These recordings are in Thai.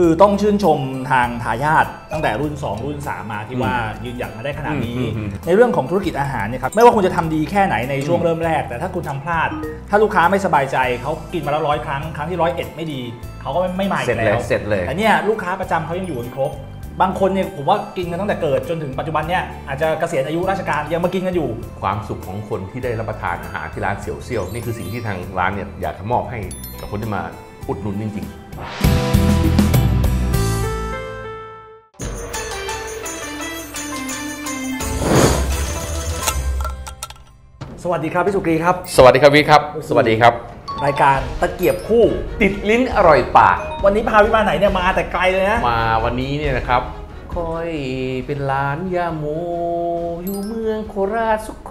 คือต้องชื่นชมทางทายาทตั้งแต่รุ่น2รุ่น3มาที่ว่ายืนหยัดมาได้ขนาดนี้ในเรื่องของธุรกิจอาหารเนี่ยครับไม่ว่าคุณจะทำดีแค่ไหนในช่วงเริ่มแรกแต่ถ้าคุณทำพลาดถ้าลูกค้าไม่สบายใจเขากินมาแล้ว100ครั้งครั้งที่101ไม่ดีเขาก็ไม่มาอีกแล้วเสร็จเลยแต่เนี่ยลูกค้าประจำเขายังอยู่กันครบบางคนเนี่ยผมว่ากินกันตั้งแต่เกิดจนถึงปัจจุบันเนี่ยอาจจะเกษียณอายุราชการยังมากินกันอยู่ความสุขของคนที่ได้รับประทานอาหารที่ร้านเสี่ยวเซี่ยวนี่คือสิ่งที่ทางร้านเนี่ยอยากจะมอบให้กับคนที่มาอุดหนุนจริงๆสวัสดีครับพี่สุกรีครับสวัสดีครับวิครับสวัสดีครับรายการตะเกียบคู่ติดลิ้นอร่อยปากวันนี้พาวิมาไหนเนี่ยมาแต่ไกลเลยนะมาวันนี้เนี่ยนะครับค่อยเป็นร้านยาโมอยู่เมืองโคราชสุโข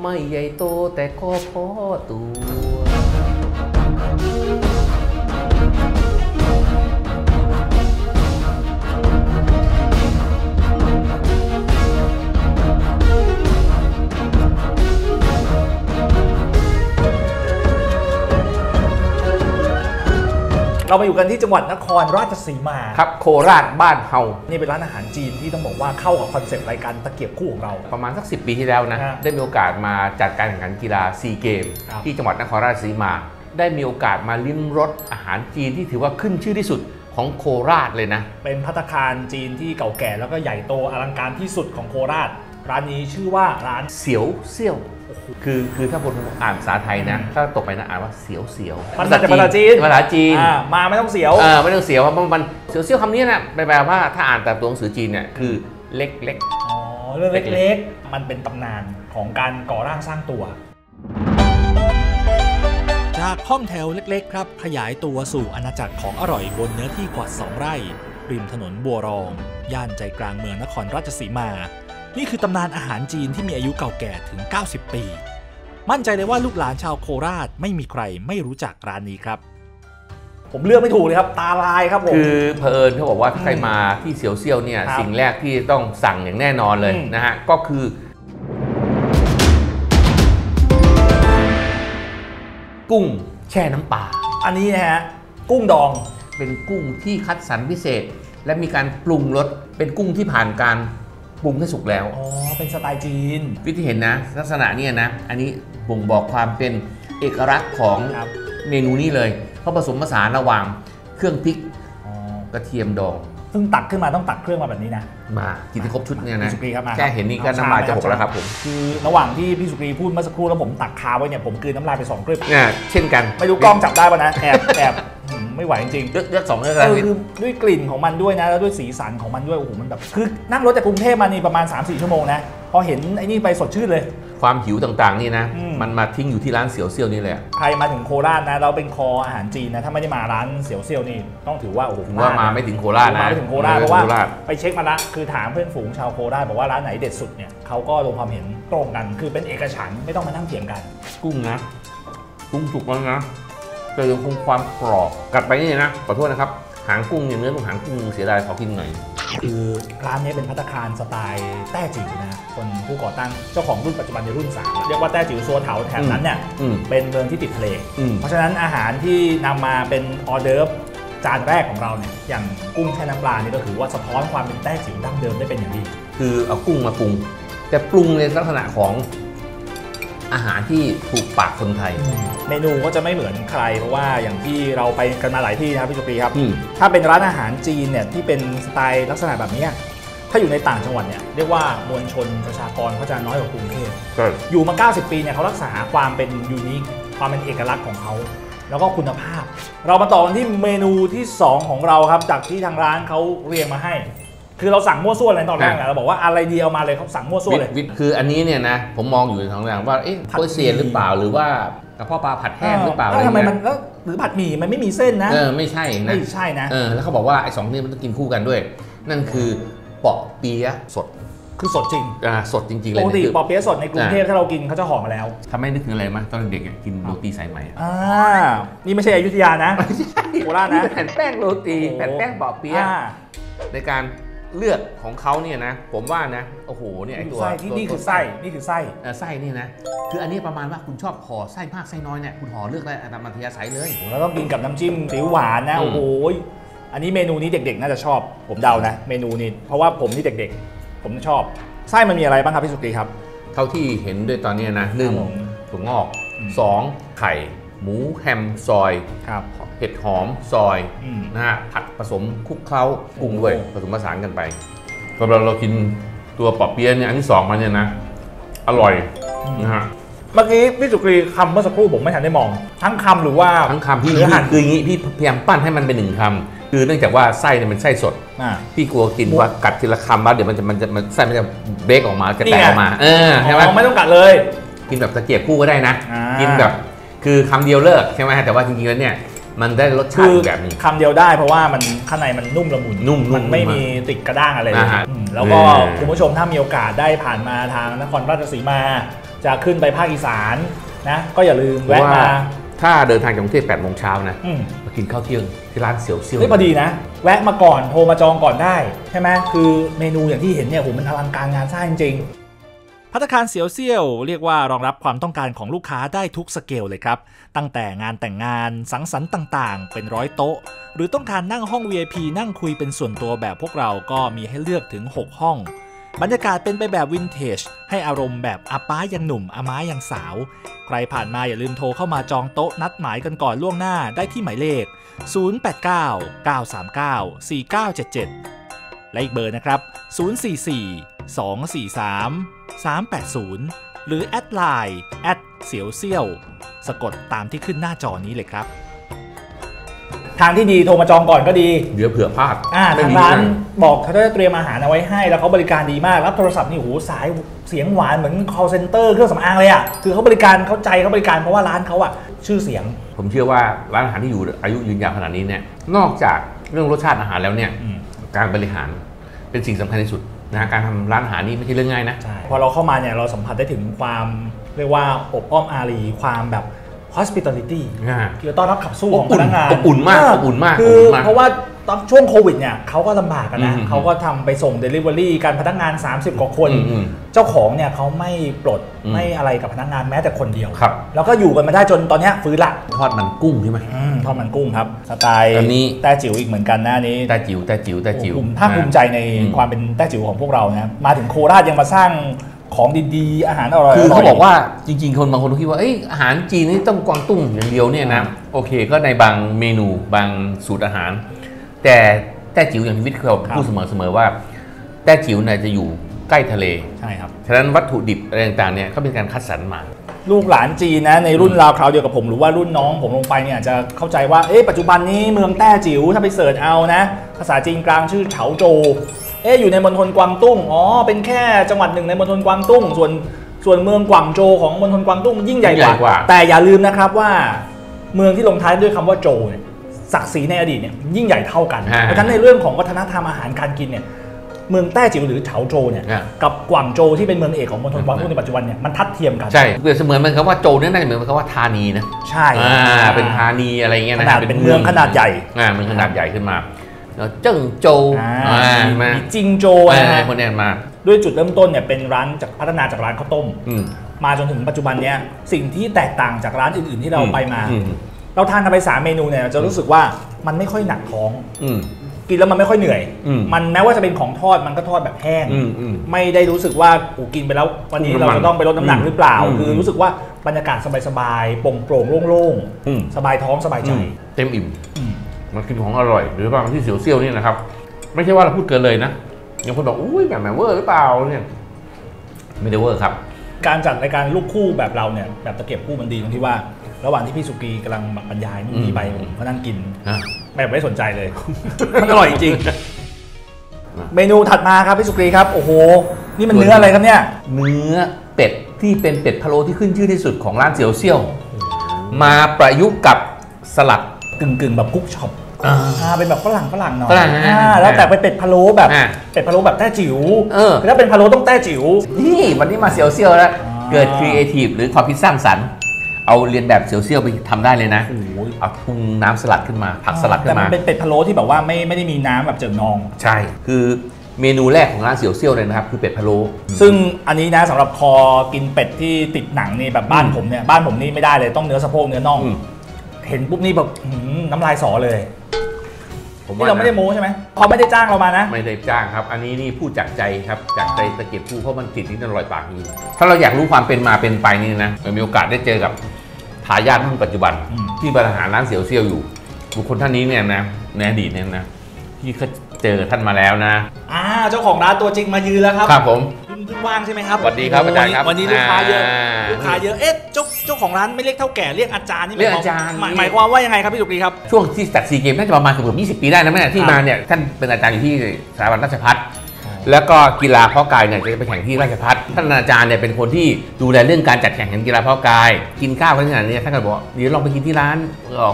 ไม่ใหญ่โตแต่ก็พอตัวเรามาอยู่กันที่จังหวัดนครราชสีมาครับโคราชบ้านเฮานี่เป็นร้านอาหารจีนที่ต้องบอกว่าเข้ากับคอนเซ็ปต์รายการตะเกียบคู่ของเราประมาณสัก10ปีที่แล้วนะได้มีโอกาสมาจัดการแข่งขันกีฬาซีเกมที่จังหวัดนครราชสีมาได้มีโอกาสมาลิ้มรสอาหารจีนที่ถือว่าขึ้นชื่อที่สุดของโคราชเลยนะเป็นภัตตาคารจีนที่เก่าแก่แล้วก็ใหญ่โตอลังการที่สุดของโคราชร้านนี้ชื่อว่าร้านเสี่ยวเซี่ยวคือถ้าคนอ่านภาษาไทยนะถ้าตกไปนะอ่านว่าเสียวเสียวภาษาจีนมาไม่ต้องเสียวไม่ต้องเสียวเพราะมันเสียวเสียวคำนี้นะแปลว่าถ้าอ่านตามตัวหนังสือจีนเนี่ยคือเล็กเล็กอ๋อเรื่องเล็กๆมันเป็นตำนานของการก่อร่างสร้างตัวจากห้องแถวเล็กๆครับขยายตัวสู่อาณาจักรของอร่อยบนเนื้อที่กว่า2ไร่ริมถนนบัวรองย่านใจกลางเมืองนครราชสีมานี่คือตำนานอาหารจีนที่มีอายุเก่าแก่ถึง90ปีมั่นใจเลยว่าลูกหลานชาวโคราชไม่มีใครไม่รู้จักร้านนี้ครับผมเลือกไม่ถูกเลยครับตาลายครับผมคือเผอิญเขาบอกว่าถ้าใครมาที่เสี่ยวเซี่ยวเนี่ยสิ่งแรกที่ต้องสั่งอย่างแน่นอนเลยนะฮะก็คือกุ้งแช่น้ำปลาอันนี้นะฮะกุ้งดองเป็นกุ้งที่คัดสรรพิเศษและมีการปรุงรสเป็นกุ้งที่ผ่านการปรุงให้สุกแล้วอ๋อเป็นสไตล์จีนวิธีเห็นนะลักษณะเนี่ยนะอันนี้บ่งบอกความเป็นเอกลักษณ์ของเมนูนี้เลยเพราะผสมผสานระหว่างเครื่องพริกกระเทียมดองซึ่งตักขึ้นมาต้องตักเครื่องมาแบบนี้นะมากินที่ครบชุดเนี่ยนะแค่เห็นนี่ก็น้ำลายจะหกแล้วครับผมคือระหว่างที่พี่สุกรีพูดเมื่อสักครู่แล้วผมตักคาไว้เนี่ยผมกลืนน้ำลายไป2กลืนเช่นกันไม่รู้กล้องจับได้ป่ะนะแอบไม่ไหวจริงๆเลือก2เลือกอะไรคือด้วยกลิ่นของมันด้วยนะแล้วด้วยสีสันของมันด้วยโอ้โหมันแบบคือนั่งรถจากกรุงเทพมานี่ประมาณ 3-4 ชั่วโมงนะพอเห็นไอ้นี่ไปสดชื่นเลยความหิวต่างๆนี่นะมันมาทิ้งอยู่ที่ร้านเสี่ยวเซี่ยวนี่แหละใครมาถึงโคราชนะเราเป็นคออาหารจีนนะถ้าไม่ได้มาร้านเสี่ยวเซี่ยวนี่ต้องถือว่าโอ้โหว่ามาไม่ถึงโคราชนะมาไม่ถึงโคราชเพราะว่าไปเช็คมาละคือถามเพื่อนฝูงชาวโคราชบอกว่าร้านไหนเด็ดสุดเนี่ยเขาก็ลงความเห็นตรงกันคือเป็นเอกฉันท์ไม่ต้องมานั่งเถียงกันกุ้งนะกุ้งสุกแล้วนะจะยังคงความกรอบกัดไปนี่นะขอโทษนะครับหางกุ้งอย่างเนื้อของหางกุ้งเสียดายขอกินหน่อยคือร้านนี้เป็นภัตตาคารสไตล์แต้จิ๋วนะคนผู้ก่อตั้งเจ้าของรุ่นปัจจุบันในรุ่น3เรียกว่าแต้จิ๋วซัวเถาแถบนั้นเนี่ยเป็นเมืองที่ติดทะเลเพราะฉะนั้นอาหารที่นำมาเป็นออเดิร์ฟจานแรกของเราเนี่ยอย่างกุ้งแช่น้ำปลานี่ก็ถือว่าสะท้อนความเป็นแต้จิ๋วดั้งเดิมได้เป็นอย่างดีคือเอากุ้งมาปรุงแต่ปรุงในลักษณะของอาหารที่ถูกปากคนไทยเมนูก็จะไม่เหมือนใครเพราะว่าอย่างที่เราไปกันมาหลายที่นะครับพี่จุปีครับถ้าเป็นร้านอาหารจีนเนี่ยที่เป็นสไตล์ลักษณะแบบนี้ถ้าอยู่ในต่างจังหวัดเนี่ยเรียกว่ามวลชนประชากรเขาจะน้อยกว่ากรุงเทพอยู่มา90ปีเนี่ยเขารักษาความเป็นยูนิคความเป็นเอกลักษณ์ของเขาแล้วก็คุณภาพเรามาต่อกันที่เมนูที่2ของเราครับจากที่ทางร้านเขาเรียงมาให้คือเราสั่งมั่วซั่วอะไรตอนแรกเราบอกว่าอะไรดีเอามาเลยเขาสั่งมั่วซั่วเลยคืออันนี้เนี่ยนะผมมองอยู่สองอย่างว่าเอ๊ะก๋วยเตี๋ยวหรือเปล่าหรือว่ากระเพาะปลาผัดแห้งหรือเปล่าอะไรทำไมมันก็หรือผัดหมี่มันไม่มีเส้นนะไม่ใช่นะไม่ใช่นะแล้วเขาบอกว่าไอ้สองนี่มันต้องกินคู่กันด้วยนั่นคือเปาะเปี๊ยะสดคือสดจริงสดจริงๆเลยปกติเปาะเปี๊ยะสดในกรุงเทพถ้าเรากินเขาจะห่อมาแล้วทำให้นึกถึงอะไรมั้ยตอนเด็กๆกินโรตีสายไหมนี่ไม่ใช่อยุธยานะโคราชนะแผ่นแป้งโรตีแผ่นแป้งเปาะเปี๊ยะในการเลือดของเขาเนี่ยนะผมว่านะโอ้โหเนี่ยไอตัวนี่คือไส้ไส้นี่นะคืออันนี้ประมาณว่าคุณชอบห่อไส้มากไส้น้อยเนี่ยคุณห่อเลือกได้ตามอัธยาศัยเลยแล้วก็กินกับน้ำจิ้มสีหวานนะโอ้โห อันนี้เมนูนี้เด็กๆน่าจะชอบผมเดานะเมนูนี้เพราะว่าผมนี่เด็กๆผมชอบไส้มันมีอะไรบ้างครับพี่สุกรีครับเท่าที่เห็นด้วยตอนนี้นะหนึ่งถั่วงอกสองไข่หมูแฮมซอยเห็ดหอมซอยนะฮะผัดผสมคลุกเคล้าปรุงด้วยผสมผสานกันไปพอเรากินตัวปอเปี๊ยะเนี่ยอันที่สองมันเนี่ยนะอร่อยนะฮะเมื่อกี้พี่สุกรีคำเมื่อสักครู่ผมไม่ทันได้มองทั้งคำหรือว่าทั้งคำพี่คืออย่างนี้พี่พยายามปั้นให้มันเป็นหนึ่งคำคือเนื่องจากว่าไส้เนี่ยมันไส้สดพี่กลัวกินว่ากัดทีละคำว่าเดี๋ยวมันไส้มันจะเบรกออกมาจะแตกออกมาใช่ไหมไม่ต้องกัดเลยกินแบบตะเกียบคู่ก็ได้นะกินแบบคือคำเดียวเลิกใช่ไหมแต่ว่าจริงๆแล้วเนี่ยมันได้รสชาติแบบนี้คำเดียวได้เพราะว่ามันข้างในมันนุ่มละมุนมันไม่มีติดกระด้างอะไรเลยแล้วก็คุณผู้ชมถ้ามีโอกาสได้ผ่านมาทางนครราชสีมาจะขึ้นไปภาคอีสานนะก็อย่าลืมแวะมาถ้าเดินทางจากกรุงเทพ 8 โมงเช้านะมากินข้าวเที่ยงที่ร้านเสี่ยวเซี่ยวนี่พอดีนะแวะมาก่อนโทรมาจองก่อนได้ใช่ไหมคือเมนูอย่างที่เห็นเนี่ยผมมันอลังการงานสร้างจริงภัตตาคารเสี่ยวเซี่ยวเรียกว่ารองรับความต้องการของลูกค้าได้ทุกสเกลเลยครับตั้งแต่งานแต่งงานสังสรรค์ต่างๆเป็น100 โต๊ะหรือต้องการนั่งห้อง VIP นั่งคุยเป็นส่วนตัวแบบพวกเราก็มีให้เลือกถึง6 ห้องบรรยากาศเป็นไปแบบวินเทจให้อารมณ์แบบอาป้ายังหนุ่มอาม้ายังสาวใครผ่านมาอย่าลืมโทรเข้ามาจองโต๊ะนัดหมายกันก่อนล่วงหน้าได้ที่หมายเลข089 939 4977และอีกเบอร์นะครับ044 243 380หรือแอดไลน์เสี่ยวเซี่ยวสะกดตามที่ขึ้นหน้าจอนี้เลยครับทางที่ดีโทรมาจองก่อนก็ดีเดี๋ยวเผื่อพลาดทางร้านบอกเขาจะเตรียมอาหารเอาไว้ให้แล้วเขาบริการดีมากรับโทรศัพท์นี่โหสายเสียงหวานเหมือน call center เครื่องสำอางเลยอ่ะคือเขาบริการเข้าใจเขาบริการเพราะว่าร้านเขาอ่ะชื่อเสียงผมเชื่อว่าร้านอาหารที่อยู่อายุยืนยาวขนาดนี้เนี่ยนอกจากเรื่องรสชาติอาหารแล้วเนี่ยการบริหารเป็นสิ่งสำคัญที่สุดนะการทำร้านอาหารนี่ไม่ใช่เรื่องง่ายนะพอเราเข้ามาเนี่ยเราสัมผัสได้ถึงความเรียกว่าอบอ้อมอารีความแบบhospitality คือต้อนรับขับสู้ของพนักงานอบอุ่นมากอบอุ่นมากคือเพราะว่าตอนช่วงโควิดเนี่ยเขาก็ลำบากกันนะเขาก็ทำไปส่ง Delivery การพนักงาน30 กว่าคนเจ้าของเนี่ยเขาไม่ปลดไม่อะไรกับพนักงานแม้แต่คนเดียวแล้วก็อยู่กันมาได้จนตอนนี้ฟื้นละทอดมันกุ้งใช่ไหมทอดมันกุ้งครับสไตล์แต้จิ๋วอีกเหมือนกันนะนี้แต้จิ๋วภาคภูมิใจในความเป็นแต้จิ๋วของพวกเรานะมาถึงโคราชยังมาสร้างของดีๆอาหารอร่อยคือเขาบอกว่าจริงๆคนบางคนคิดว่าอาหารจีนนี่ต้องกวางตุ้งอย่างเดียวเนี่ยนะโอเคก็ในบางเมนูบางสูตรอาหารแต่จิ๋วอย่างที่วิทย์เขาพูดเสมอว่าแต่จิ๋วเนี่ยจะอยู่ใกล้ทะเลใช่ครับฉะนั้นวัตถุดิบอะไรต่างๆเนี่ยก็เป็นการคัดสรรมาลูกหลานจีนนะในรุ่นราวคราวเดียวกับผมหรือว่ารุ่นน้องผมลงไปเนี่ยจะเข้าใจว่าปัจจุบันนี้เมืองแต้จิ๋วถ้าไปเสิร์ชเอานะภาษาจีนกลางชื่อเฉาโจอยู่ในมณฑลกวางตุ้งเป็นแค่จังหวัดหนึ่งในมณฑลกวางตุ้งส่วนเมืองกวางโจวของมณฑลกวางตุ้งยิ่งใหญ่กว่าแต่อย่าลืมนะครับว่าเมืองที่ลงท้ายด้วยคำว่าโจวศักดิ์ศรีในอดีตเนี่ยยิ่งใหญ่เท่ากันเพราะฉะนั้นในเรื่องของวัฒนธรรมอาหารการกินเนี่ยเมืองแต้จิ๋วหรือเฉาโจวเนี่ยกับกวางโจวที่เป็นเมืองเอกของมณฑลกวางตุ้งในปัจจุบันเนี่ยมันทัดเทียมกันใช่เปรียบเสมือนมันคำว่าโจวเนี่ยน่าจะเหมือนคำว่าธานีนะใช่เป็นธานีอะไรเงี้ยนะเป็นเมืองขนาดใหญ่มันขนาดใหญ่ขึ้นมาเจิ้งโจมีจิงโจนะคนนี้มาด้วยจุดเริ่มต้นเนี่ยเป็นร้านจากพัฒนาจากร้านข้าวต้มมาจนถึงปัจจุบันเนี้ยสิ่งที่แตกต่างจากร้านอื่นๆที่เราไปมาเราทานกันไป3 เมนูเนี่ยจะรู้สึกว่ามันไม่ค่อยหนักท้องกินแล้วมันไม่ค่อยเหนื่อยมันแม้ว่าจะเป็นของทอดมันก็ทอดแบบแห้งไม่ได้รู้สึกว่ากูกินไปแล้ววันนี้เราจะต้องไปลดน้ำหนักหรือเปล่าคือรู้สึกว่าบรรยากาศสบายๆโปร่งๆโล่งๆสบายท้องสบายใจเต็มอิ่มมันกินของอร่อยหรือว่าที่เสี่ยวเซี่ยวนี่นะครับไม่ใช่ว่าเราพูดเกินเลยนะอย่างคนบอกอุ้ยแบบเวอร์หรือเปล่าเนี่ยไม่ได้เวอร์ครับการจัดรายการลูกคู่แบบเราเนี่ยแบบตะเกียบคู่มันดีตรงที่ว่าระหว่างที่พี่สุกรีกำลังบรรยายมีใบผมก็นั่งกินแบบไม่สนใจเลยมันอร่อยจริงเมนูถัดมาครับพี่สุกรีครับโอ้โหนี่มันเนื้ออะไรครับเนี่ยเนื้อเป็ดที่เป็นเป็ดพะโล้ที่ขึ้นชื่อที่สุดของร้านเสี่ยวเซี่ยวมาประยุกต์กับสลัดกึ่งแบบกุ๊กช็อปเป็นแบบฝรั่งหน่อยแล้วแต่ไปเป็ดพะโล้แบบเป็ดพะโล้แบบแต้จิ๋วถ้าเป็นพะโล้ต้องแต้จิ๋วนี่วันนี้มาเสี่ยวเซี่ยวแล้วเกิดครีเอทีฟหรือความคิดสร้างสรรค์เอาเรียนแบบเสี่ยวเซี่ยวไปทำได้เลยนะเอาปรุงน้ำสลัดขึ้นมาผักสลัดขึ้นมาแต่มันเป็นเป็ดพะโล้ที่แบบว่าไม่ได้มีน้ำแบบเจิ่งนองใช่คือเมนูแรกของร้านเสี่ยวเซี่ยวเลยนะครับคือเป็ดพะโล้ซึ่งอันนี้นะสำหรับคอกินเป็ดที่ติดหนังนี่แบบบ้านผมนี่ไม่ได้เลยต้องเนื้อสะโพกเนื้อน่องเห็นปุ๊บนี่แบบน้ำลายสอเลย นี่เราไม่ได้โม้ใช่ไหมเขาไม่ได้จ้างเรามานะไม่ได้จ้างครับอันนี้นี่พูดจากใจครับจากใจตะเกียบผู้เพราะมันติดที่นั่นลอยปากนี้ถ้าเราอยากรู้ความเป็นมาเป็นไปนี่นะมีโอกาสได้เจอกับทายาทรุ่นปัจจุบันที่บริหารร้านเสี่ยวเซี่ยวอยู่บุคคลท่านนี้เนี่ยนะในอดีตเนี่ยนะที่เขาเจอท่านมาแล้วนะเจ้าของร้านตัวจริงมายืนแล้วครับครับผมเพิ่งว่างใช่ไหมครับสวัสดีครับอาจารย์ครับวันนี้ลูกค้าเยอะลูกค้าเยอะเอ๊ะเจ้าของร้านไม่เรียกเท่าแก่เรียกอาจารย์นี่เรียกอาจารย์หมายความว่ายังไงครับพี่สุกรีครับช่วงที่จัดซีเกมน่าจะประมาณเกือบ20 ปีได้นะแม่ที่มาเนี่ยท่านเป็นอาจารย์อยู่ที่สถาบันราชภัฏแล้วก็กีฬาเพาะกายเนี่ยจะไปแข่งที่ราชภัฏท่านอาจารย์เนี่ยเป็นคนที่ดูแลเรื่องการจัดแข่งขันกีฬาเพาะกายกินข้าวขนาดนี้ท่านก็บอกเดี๋ยวลองไปกินที่ร้าน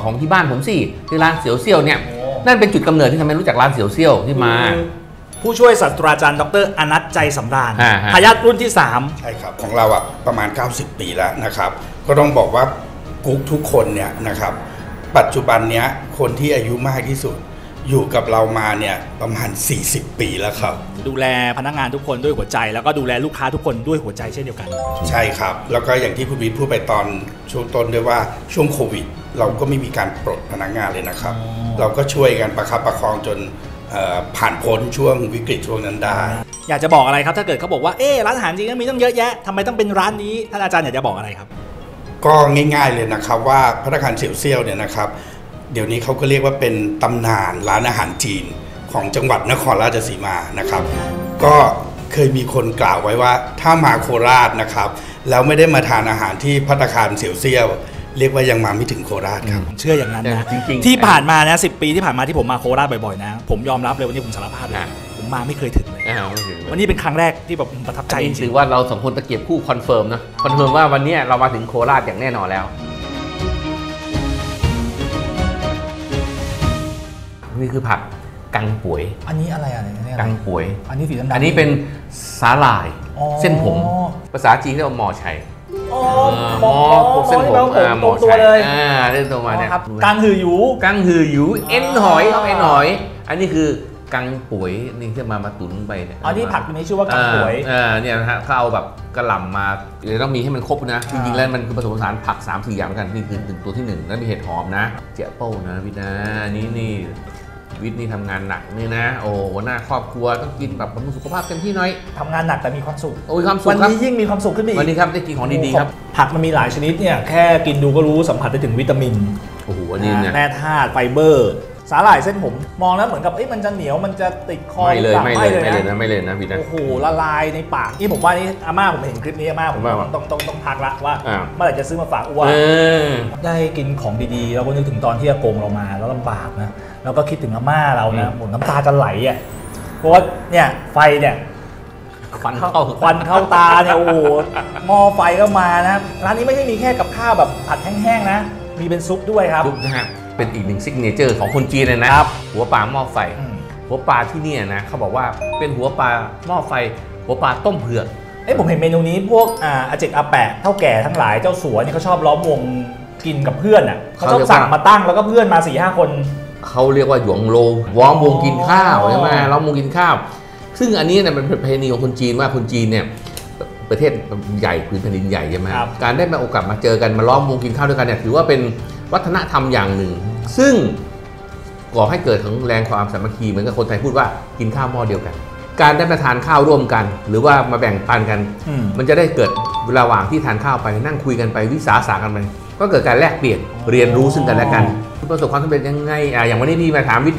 ของที่บ้านผมสิที่ร้านเสี่ยวเซี่ยวเนี่ยนั่นเป็นจุดกำเนิดที่ทำให้รู้จักร้านเสี่ยวเซี่ยวที่มาผู้ช่วยศาสตราจารย์ดร.อนัทใจสำราญทายาทรุ่นที่3ใช่ครับของเราอ่ะประมาณ90 ปีแล้วนะครับก็ต้องบอกว่ากุ๊กทุกคนเนี่ยนะครับปัจจุบันเนี้ยคนที่อายุมากที่สุดอยู่กับเรามาเนี่ยประมาณ40 ปีแล้วครับดูแลพนักงานทุกคนด้วยหัวใจแล้วก็ดูแลลูกค้าทุกคนด้วยหัวใจเช่นเดียวกันใช่ครับแล้วก็อย่างที่คุณวิทย์พูดไปตอนช่วงต้นด้วยว่าช่วงโควิดเราก็ไม่มีการปลดพนักงานเลยนะครับเราก็ช่วยกันประคับประคองจนผ่านพ้นช่วงวิกฤตช่วงนั้นได้อยากจะบอกอะไรครับถ้าเกิดเขาบอกว่าเอ๊ร้านอาหารจริงก็มีตั้งเยอะแยะทำไมต้องเป็นร้านนี้ท่านอาจารย์อยากจะบอกอะไรครับก็ง่ายๆเลยนะครับว่าพนักงานเสี่ยวเซี่ยวเนี่ยนะครับเดี๋ยวนี้เขาก็เรียกว่าเป็นตำนานร้านอาหารจีนของจังหวัดนครราชสีมานะครับก็เคยมีคนกล่าวไว้ว่าถ้ามาโคราชนะครับแล้วไม่ได้มาทานอาหารที่ภัตตาคารเสี่ยวเซี่ยวเรียกว่ายังมาไม่ถึงโคราชครับเชื่ออย่างนั้นนะที่ผ่านมานะ10 ปีที่ผ่านมาที่ผมมาโคราชบ่อยๆนะผมยอมรับเลยวันนี้ผมสารภาพนะผมมาไม่เคยถึงเลยวันนี้เป็นครั้งแรกที่แบบประทับใจจริงถือว่าเราสองคนตะเกียบคู่คอนเฟิร์มนะคอนเฟิร์มว่าวันนี้เรามาถึงโคราชอย่างแน่นอนแล้วนี่คือผักกังป่วยอันนี้อะไรอะไรเนี่ยกังป่วยอันนี้สีดำอันนี้เป็นสาหร่ายเส้นผมภาษาจีนเรียกว่าหมอชัยหมอผมเส้นผมหมอชัยเลยเส้นตรงมาเนี่ยกังหือหยูกังหือหยูเอ็นหอยครับเอ็นหอยอันนี้คือกังป่วยนี่ที่มาตุ๋นไปเนี่ยอ๋อที่ผักตัวนี้ชื่อว่ากังป่วยเนี่ยนะฮะเขาเอาแบบกระหล่ำมาเดี๋ยวต้องมีให้มันครบนะจริงๆแล้วมันคือผสมผสานผัก 3-4 อย่างกันนี่คือตัวที่1แล้วมีเห็ดหอมนะเจี๊ยบเป้านะพี่นะนี่วิทย์นี่ทำงานหนักนี่นะโอ้หน้าครอบครัวต้องกินแบบบำรุงสุขภาพเต็มที่หน่อยทำงานหนักแต่มีความสุขโอ้ยความสุขวันนี้ยิ่งมีความสุขขึ้นไปอีกวันนี้ครับได้กินของดีๆครับผักมันมีหลายชนิดเนี่ยแค่กินดูก็รู้สัมผัสได้ถึงวิตามินโอ้โหนี่แร่ธาตุไฟเบอร์สาหร่ายเส้นผมมองแล้วเหมือนกับเอ้ยมันจะเหนียวมันจะติดคอไม่เลยนะพี่นะโอ้โหละลายในปากนี่ผมว่านี่อาม่าผมเห็นคลิปนี้อาม่าผมต้องทักละว่าเมื่อไหร่จะซื้อมาฝากอ้วนได้กินของดีๆเราก็นึกถึงตอนที่อากงเรามาแล้วลำบากนะแล้วก็คิดถึงอาม่าเรานะหมดน้ำตาจะไหลอ่ะเพราะว่าเนี่ยไฟเนี่ยควันเข้าตาเนี่ยโอ้โหหม้อไฟก็มานะร้านนี้ไม่ใช่มีแค่กับข้าวแบบผัดแห้งๆนะมีเป็นซุปด้วยครับเป็นอีกหนึ่งซิกเนเจอร์ของคนจีนเลยนะครับหัวปลาหม้อไฟหัวปลาที่นี่นะเขาบอกว่าเป็นหัวปลาหม้อไฟหัวปลาต้มเผือกเอ้ยผมเห็นเมนูนี้พวกอาเจกอาแปะเท่าแก่ทั้งหลายเจ้าสัวเนี่ยเขาชอบล้อมวงกินกับเพื่อนอ่ะเขาชอบสั่งมาตั้งแล้วก็เพื่อนมา 4-5 คนเขาเรียกว่าหยวงโลว้อมวงกินข้าวใช่ไหมล้อมวงกินข้าวซึ่งอันนี้เนี่ยมันเป็นประเพณีของคนจีนว่าคนจีนเนี่ยประเทศใหญ่พื้นแผ่นดินใหญ่ใช่ไหมการได้มาโอกาสมาเจอกันมาล้อมวงกินข้าวด้วยกันเนี่ยถือว่าเป็นวัฒนธรรมอย่างหนึ่งซึ่งก่อให้เกิดถึงแรงความสามัคคีเหมือนกับคนไทยพูดว่ากินข้าวหม้อเดียวกันการได้มาทานข้าวร่วมกันหรือว่ามาแบ่งปันกันมันจะได้เกิดระหว่างที่ทานข้าวไปนั่งคุยกันไปวิสาสะกันไปก็เกิดการแลกเปลี่ยนเรียนรู้ซึ่งกันและกันประสบความสำเร็จยังไงอย่างวันนี้พี่มาถามวิท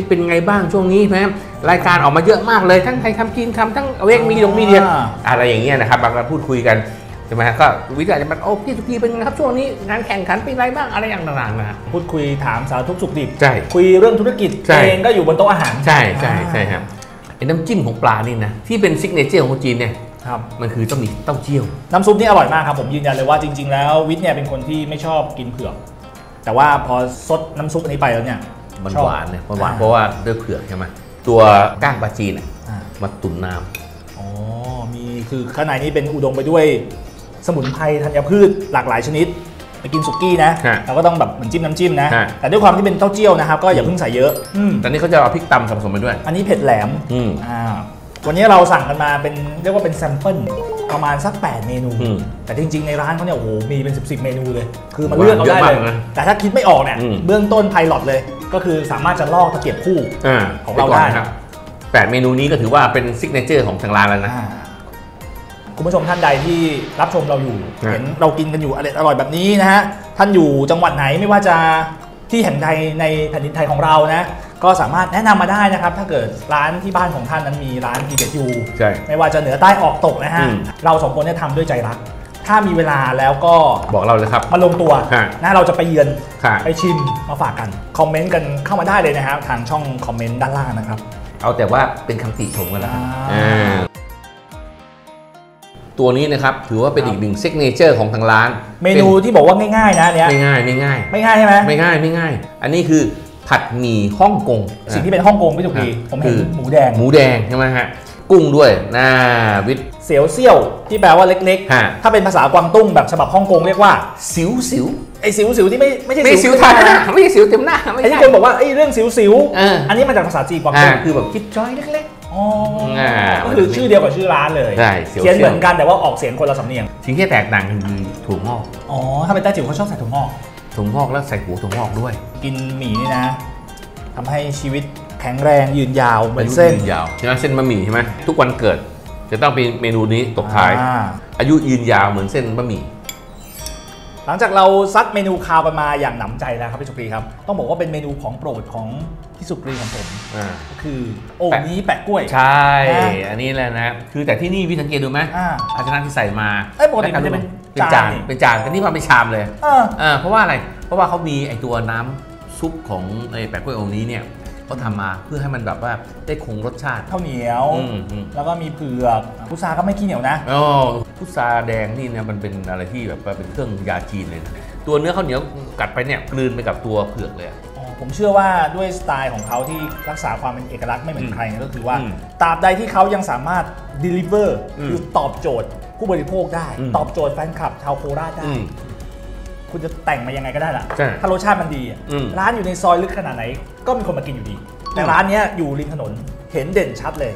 ย์เป็นไงบ้างช่วงนี้แม่รายการออกมาเยอะมากเลยทั้งไทยทำกินทำทั้งเวกมีลงมีเดียอะไรอย่างเงี้ยนะครับบางการพูดคุยกันใช่ไหมก็วิทย์อาจจะมันโอ้พี่สุกรีเป็นไงครับช่วงนี้งานแข่งขันเป็นไรบ้างอะไรอย่างต่างๆนะพูดคุยถามสารทุกข์สุขดิบใช่คุยเรื่องธุรกิจเองก็อยู่บนโต๊ะอาหารใช่ครับไอ้น้ำจิ้มของปลานี่นะที่เป็นซิกเนเจอร์ของจีนเนี่ยมันคือต้องมีเต้าเจี้ยวน้ำซุปนี่อร่อยมากครับผมยืนยันเลยว่าจริงๆแล้ววิทย์เนี่ยเป็นคนที่ไม่ชอบกินเผือกแต่ว่าพอซดน้ำซุปอันนี้ไปแล้วเนี่ยมันหวานเนี่ยมันหวานเพราะว่าด้วยเผือกใช่ไหมตัวก้างปลาจีนมาตุ๋นน้ำอ๋อมีคือข้างในนี้เป็นอุดมไปด้วยสมุนไพรธัญพืชหลากหลายชนิดไปกินสุกี้นะเราก็ต้องแบบเหมือนจิ้มน้ำจิ้มนะแต่ด้วยความที่เป็นเต้าเจี้ยวนะครับก็อย่าเพิ่งใส่เยอะตอนนี้เขาจะเอาพริกตำผสมไปด้วยอันนี้เผ็ดแหลมวันนี้เราสั่งกันมาเป็นเรียกว่าเป็นแซมเปิลประมาณสัก8 เมนูแต่จริงๆในร้านเขาเนี่ยโอ้โหมีเป็น10 เมนูเลยคือมันเลือกเอาได้เลยแต่ถ้าคิดไม่ออกเนี่ยเบื้องต้นไพลอตเลย ก็คือสามารถจะลอกตะเกียบคู่ของเราได้ครับ8เมนูนี้ก็ถือว่าเป็นซิกเนเจอร์ของทางร้านแล้วนะคุณผู้ชมท่านใดที่รับชมเราอยู่เห็นเรากินกันอยู่อร่อยแบบนี้นะฮะท่านอยู่จังหวัดไหนไม่ว่าจะที่แห่งใดในแผ่นดินไทยของเรานะก็สามารถแนะนำมาได้นะครับถ้าเกิดร้านที่บ้านของท่านนั้นมีร้านกิเบตยูไม่ว่าจะเหนือใต้ออกตกนะฮะเราสองคนเนี่ยทำด้วยใจรักถ้ามีเวลาแล้วก็บอกเราเลยครับมาลงตัวนะเราจะไปเยือนไปชิมมาฝากกันคอมเมนต์กันเข้ามาได้เลยนะครับทางช่องคอมเมนต์ด้านล่างนะครับเอาแต่ว่าเป็นคำติชมกันแล้วตัวนี้นะครับถือว่าเป็นอีกหนึ่งซิกเนเจอร์ของทางร้านเมนูที่บอกว่าง่ายๆนะเนี่ยไม่ง่ายไม่ง่ายไม่ง่ายใช่ไหมไม่ง่ายไม่ง่ายอันนี้คือผัดหมี่ฮ่องกงสิ่งที่เป็นฮ่องกงพี่จุกดีผมเห็นหมูแดงหมูแดงใช่ไหมฮะกุ้งด้วยนะวิทเสียวเซี่ยวที่แปลว่าเล็กๆถ้าเป็นภาษากวางตุ้งแบบฉบับฮ่องกงเรียกว่าสิวสิวไอสิวสิวที่ไม่ใช่สิวทาไม่ใช่สิวเต็มหน้าไอ้ที่คนบอกว่าไอเรื่องสิวสิวอันนี้มาจากภาษาจีนกวางตุ้งคือแบบจิ๊บจ้อยเล็กๆอ๋อก็คือชื่อเดียวกับชื่อร้านเลยเขียนเหมือนกันแต่ว่าออกเสียงคนละสำเนียงสิ่งที่แตกต่างกันคือถั่วงอกอ๋อถ้าเป็นต้าจิ๋วเขาชอบใส่ถั่วงอกแล้วใส่หัวถั่วงอกด้วยกินหมี่นี่นะทำให้ชีวิตแข็งแรงยืนยาวเหมือนเส้นยาวใช่ไหมเส้นบะหมี่ใช่ไหมทุกวันเกิดจะต้องเป็นเมนูนี้ตกท้ายอายุยืนยาวเหมือนเส้นบะหมี่หลังจากเราซัดเมนูคาวกันมาอย่างหนำใจแล้วครับพี่สุกรีครับต้องบอกว่าเป็นเมนูของโปรดของพี่สุกรีของผมคือโอ่งนี้แปะกล้วยใช่อันนี้แหละนะคือแต่ที่นี่พี่สังเกตดูไหมภาชนะที่ใส่มาปกติมันจะเป็นจานแต่นี่มาเป็นชามเลยเพราะว่าอะไรเพราะว่าเขามีไอตัวน้ำซุปของไอแปะกล้วยโอ่งนี้เนี่ยก็ทำมาเพื่อให้มันแบบว่าได้คงรสชาติข้าวเหนียวแล้วก็มีเผือกพุทราก็ไม่ขี้เหนียวนะพุทราแดงนี่เนี่ยมันเป็นอะไรที่แบบเป็นเครื่องยาจีนเลยนะตัวเนื้อข้าวเหนียวกัดไปเนี่ยกลืนไปกับตัวเผือกเลยผมเชื่อว่าด้วยสไตล์ของเขาที่รักษาความเป็นเอกลักษณ์ไม่เหมือนใครก็คือว่าตราบใดที่เขายังสามารถ deliver คือตอบโจทย์ผู้บริโภคได้ตอบโจทย์แฟนคลับชาวโคราชได้คุณจะแต่งมายังไงก็ได้ล่ะถ้ารสชาติมันดีร้านอยู่ในซอยลึกขนาดไหนก็มีคนมากินอยู่ดีแต่ร้านนี้อยู่ริมถนนเห็นเด่นชัดเลย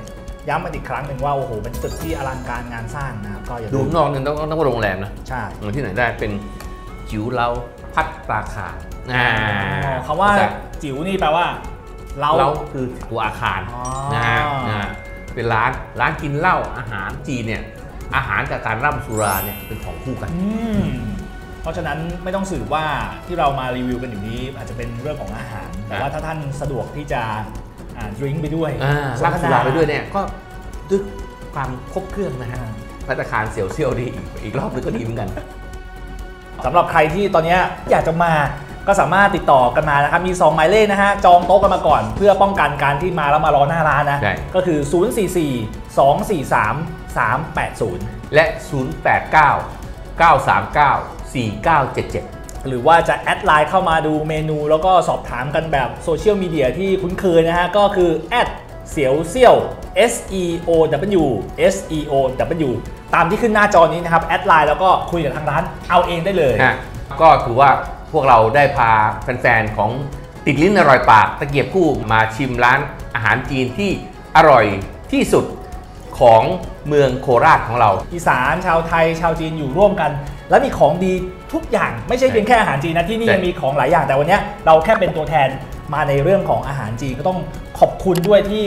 ย้ำอีกครั้งหนึ่งว่าโอ้โหเป็นตึกที่อลังการงานสร้างนะครับก็อย่าดูนอกนึงต้องว่าโรงแรมนะใช่ที่ไหนได้เป็นจิ๋วเราพัดปลาคาคำว่าจิ๋วนี่แปลว่าเราคือตัวอาคารนะเป็นร้านกินเหล้าอาหารจีนเนี่ยอาหารกับการร่ำสุราเนี่ยเป็นของคู่กันเพราะฉะนั้นไม่ต้องสืบว่าที่เรามารีวิวกันอยู่นี้อาจจะเป็นเรื่องของอาหารแต่ว่าถ้าท่านสะดวกที่จะดื่มไปด้วยรับสุราไปด้วยเนี่ยก็ด้วยความครบเครื่องนะฮะภัตตาคารเสี่ยวเซี่ยวดีอีกรอบนึงก็ดีเหมือนกันสำหรับใครที่ตอนนี้อยากจะมาก็สามารถติดต่อกันมานะครับมี2หมายเลขนะฮะจองโต๊ะกันมาก่อนเพื่อป้องกันการที่มาแล้วมารอหน้าร้านนะก็คือ044-243-380และ089-939-4977หรือว่าจะแอดไลน์เข้ามาดูเมนูแล้วก็สอบถามกันแบบโซเชียลมีเดียที่คุ้นเคยนะฮะก็คือแอดเสียวเซี่ยว SEOW ตามที่ขึ้นหน้าจอนี้นะครับแอดไลน์แล้วก็คุยกับทางร้านเอาเองได้เลยก็ถือว่าพวกเราได้พาแฟนๆของติดลิ้นอร่อยปากตะเกียบคู่มาชิมร้านอาหารจีนที่อร่อยที่สุดของเมืองโคราชของเราอีสานชาวไทยชาวจีนอยู่ร่วมกันและมีของดีทุกอย่างไม่ใช่เพียงแค่อาหารจีนนะที่นี่ยังมีของหลายอย่างแต่วันนี้เราแค่เป็นตัวแทนมาในเรื่องของอาหารจีนก็ต้องขอบคุณด้วยที่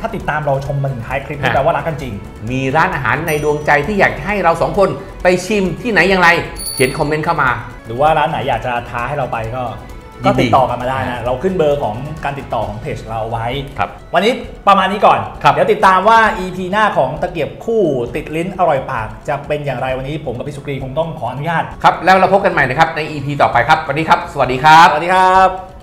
ถ้าติดตามเราชมมาถึงท้ายคลิปแปลว่ารักกันจริงมีร้านอาหารในดวงใจที่อยากให้เรา2คนไปชิมที่ไหนอย่างไรเขียนคอมเมนต์เข้ามาหรือว่าร้านไหนอยากจะท้าให้เราไปก็ติดต่อกันมาได้นะเราขึ้นเบอร์ของการติดต่อของเพจเราไว้ครับวันนี้ประมาณนี้ก่อนเดี๋ยวติดตามว่า EP หน้าของตะเกียบคู่ติดลิ้นอร่อยปากจะเป็นอย่างไรวันนี้ผมกับพี่สุกรีคงต้องขออนุญาตครับแล้วเราพบกันใหม่นะครับใน EP ต่อไปครับวันนี้ครับสวัสดีครับ